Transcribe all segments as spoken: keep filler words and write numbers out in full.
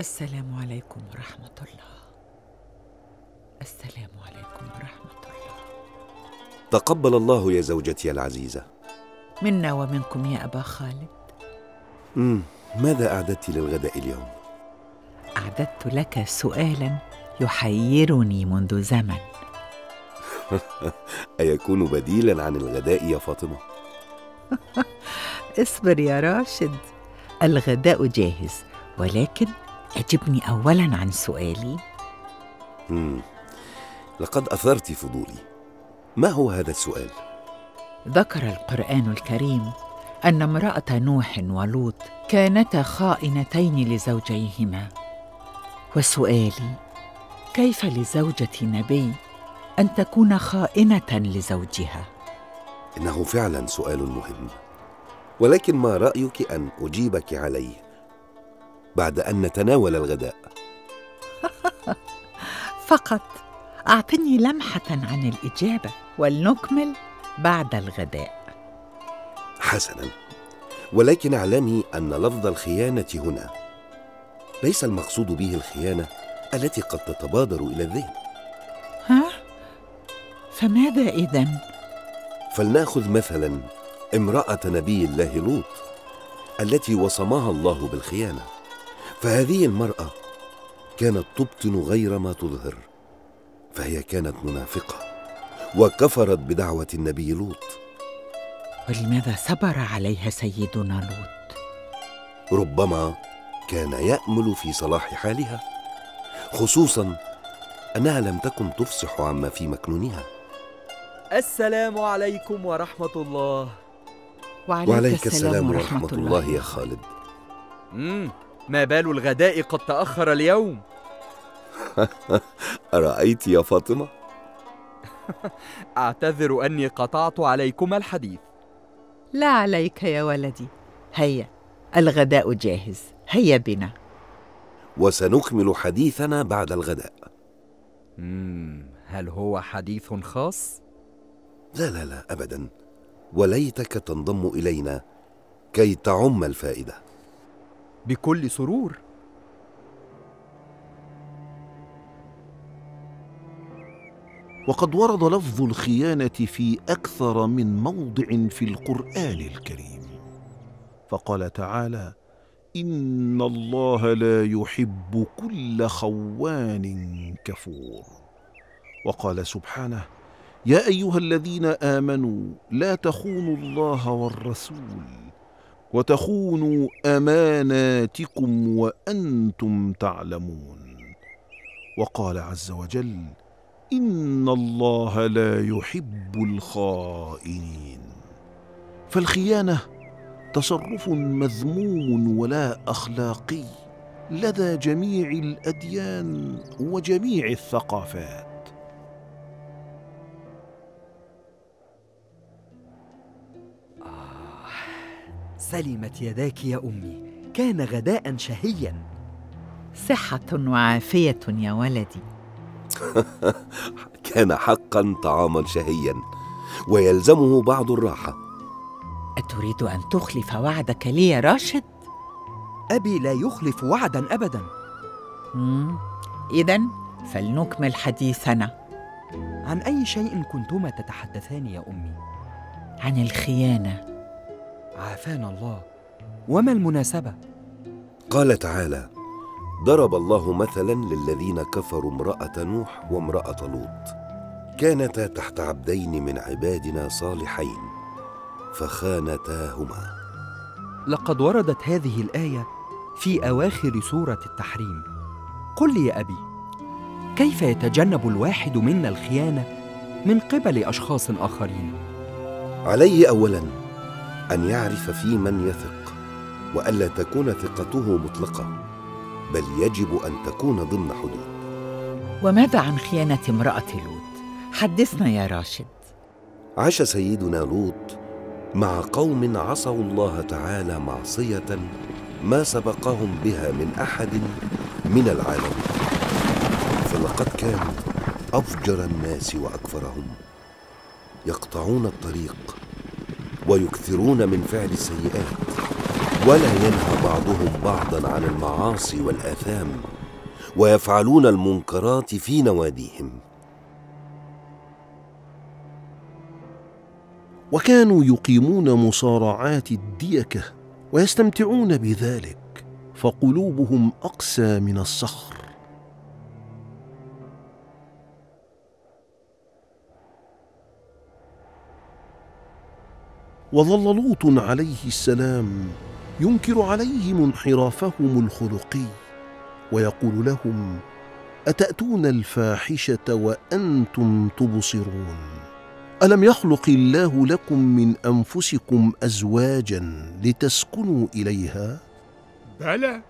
السلام عليكم ورحمة الله. السلام عليكم ورحمة الله. تقبل الله يا زوجتي العزيزة. منا ومنكم يا أبا خالد. مم. ماذا أعددت للغداء اليوم؟ أعددت لك سؤالا يحيرني منذ زمن. أيكون بديلا عن الغداء يا فاطمة؟ اصبر يا راشد، الغداء جاهز، ولكن أجبني أولا عن سؤالي. مم. لقد أثرت فضولي، ما هو هذا السؤال؟ ذكر القرآن الكريم أن امرأة نوح ولوط كانتا خائنتين لزوجيهما، وسؤالي كيف لزوجة نبي أن تكون خائنة لزوجها؟ إنه فعلا سؤال مهم، ولكن ما رأيك أن أجيبك عليه بعد أن نتناول الغداء؟ فقط أعطني لمحة عن الإجابة ولنكمل بعد الغداء. حسنا، ولكن اعلمي أن لفظ الخيانة هنا ليس المقصود به الخيانة التي قد تتبادر إلى الذهن. ها؟ فماذا إذن؟ فلنأخذ مثلا امرأة نبي الله لوط التي وصمها الله بالخيانة، فهذه المرأة كانت تبطن غير ما تظهر، فهي كانت منافقة وكفرت بدعوة النبي لوط. ولماذا صبر عليها سيدنا لوط؟ ربما كان يأمل في صلاح حالها، خصوصاً أنها لم تكن تفصح عما في مكنونها. السلام عليكم ورحمة الله. وعليك, وعليك السلام, السلام ورحمة, ورحمة الله, الله يا خالد. مم. ما بال الغداء قد تأخر اليوم؟ أرأيت يا فاطمة؟ أعتذر أني قطعت عليكما الحديث. لا عليك يا ولدي، هيا الغداء جاهز، هيا بنا. وسنكمل حديثنا بعد الغداء. مم. هل هو حديث خاص؟ لا لا لا أبدا، وليتك تنضم إلينا كي تعم الفائدة. بكل سرور. وقد ورد لفظ الخيانة في أكثر من موضع في القرآن الكريم، فقال تعالى: إن الله لا يحب كل خوان كفور، وقال سبحانه: يا أيها الذين آمنوا لا تخونوا الله والرسول وتخونوا أماناتكم وأنتم تعلمون، وقال عز وجل: إن الله لا يحب الخائنين. فالخيانة تصرف مذموم ولا أخلاقي لدى جميع الأديان وجميع الثقافات. سلمت يداك يا أمي، كان غداء شهيا. صحة وعافية يا ولدي. كان حقا طعاما شهيا ويلزمه بعض الراحة. أتريد أن تخلف وعدك لي يا راشد؟ أبي لا يخلف وعدا أبدا. إذن فلنكمل حديثنا. عن أي شيء كنتما تتحدثان يا أمي؟ عن الخيانة. عافانا الله، وما المناسبة؟ قال تعالى: ضرب الله مثلاً للذين كفروا امرأة نوح وامرأة لوط، كانتا تحت عبدين من عبادنا صالحين فخانتاهما. لقد وردت هذه الآية في أواخر سورة التحريم. قل لي يا أبي، كيف يتجنب الواحد منا الخيانة من قبل أشخاص آخرين؟ عليه أولاً أن يعرف في من يثق، وألا تكون ثقته مطلقة، بل يجب أن تكون ضمن حدود. وماذا عن خيانة امرأة لوط؟ حدثنا يا راشد. عاش سيدنا لوط مع قوم عصوا الله تعالى معصية ما سبقهم بها من أحد من العالمين، فلقد كانوا أفجر الناس وأكفرهم، يقطعون الطريق ويكثرون من فعل السيئات ولا ينهى بعضهم بعضا عن المعاصي والآثام، ويفعلون المنكرات في نواديهم. وكانوا يقيمون مصارعات الديكة ويستمتعون بذلك، فقلوبهم أقسى من الصخر. وظل لوط عليه السلام ينكر عليهم انحرافهم الخلقي ويقول لهم: أتأتون الفاحشة وأنتم تبصرون؟ ألم يخلق الله لكم من أنفسكم أزواجا لتسكنوا إليها؟ بلى.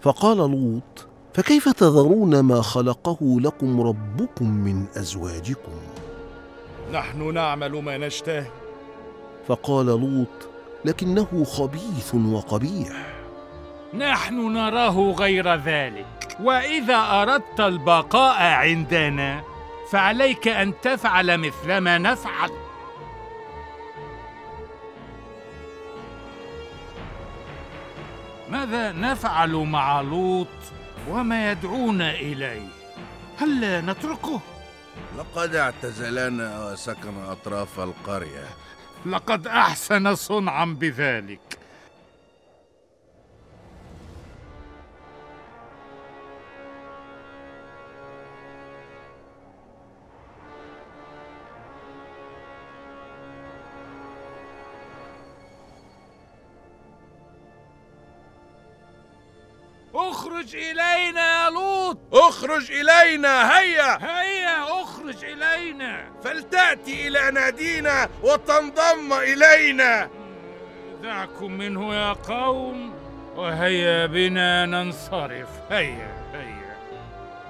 فقال لوط: فكيف تذرون ما خلقه لكم ربكم من أزواجكم؟ نحن نعمل ما نشتهي. فقال لوط: لكنه خبيث وقبيح. نحن نراه غير ذلك، وإذا أردت البقاء عندنا فعليك أن تفعل مثلما نفعل. ماذا نفعل مع لوط وما يدعونا إليه؟ هل نتركه؟ لقد اعتزلنا وسكن أطراف القرية. لقد أحسن صنعا بذلك. اخرج إلينا يا لوط، اخرج إلينا، هيا هيا اخرج إلينا، فلتأتي إلى نادينا وتنضم إلينا. دعكم منه يا قوم، وهيا بنا ننصرف، هيا هيا.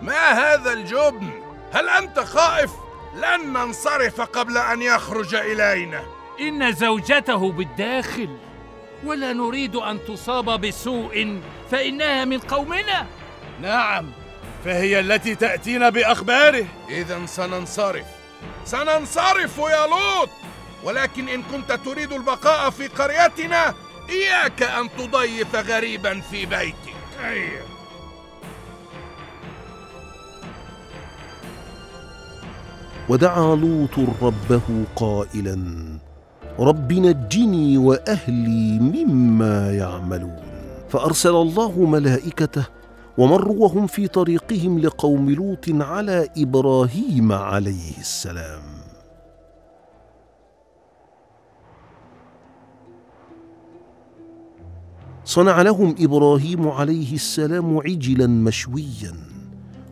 ما هذا الجبن؟ هل أنت خائف؟ لن ننصرف قبل أن يخرج إلينا. إن زوجته بالداخل، ولا نريد أن تصاب بسوء، فإنها من قومنا. نعم، فهي التي تأتينا بأخباره. إذا سننصرف، سننصرف يا لوط، ولكن إن كنت تريد البقاء في قريتنا إياك أن تضيف غريبا في بيتك. أيه. ودعا لوط ربه قائلا: رب نجني وأهلي مما يعملون. فأرسل الله ملائكته ومروا وهم في طريقهم لقوم لوط على إبراهيم عليه السلام. صنع لهم إبراهيم عليه السلام عجلا مشويا،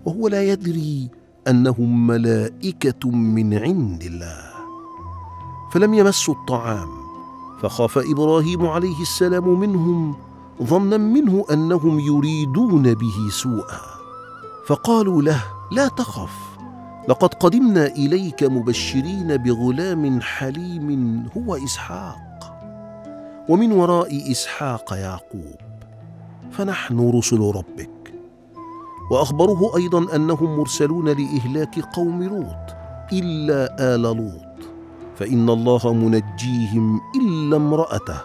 وهو لا يدري أنهم ملائكة من عند الله، فلم يمسوا الطعام، فخاف إبراهيم عليه السلام منهم ظنا منه أنهم يريدون به سوءا، فقالوا له: لا تخف، لقد قدمنا إليك مبشرين بغلام حليم هو إسحاق، ومن وراء إسحاق يعقوب، فنحن رسل ربك. وأخبروه أيضا أنهم مرسلون لإهلاك قوم لوط إلا آل لوط، فإن الله منجيهم إلا امرأته،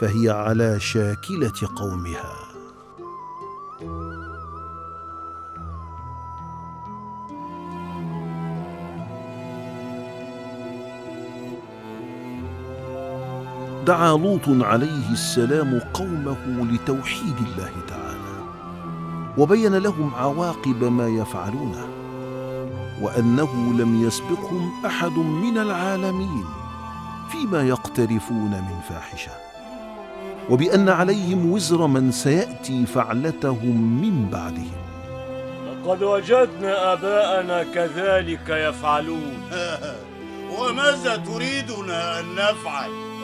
فهي على شاكلة قومها. دعا لوط عليه السلام قومه لتوحيد الله تعالى، وبين لهم عواقب ما يفعلونه، وأنه لم يسبقهم أحد من العالمين فيما يقترفون من فاحشة، وبأن عليهم وزر من سيأتي فعلتهم من بعدهم. لقد وجدنا آباءنا كذلك يفعلون. وماذا تريدنا أن نفعل؟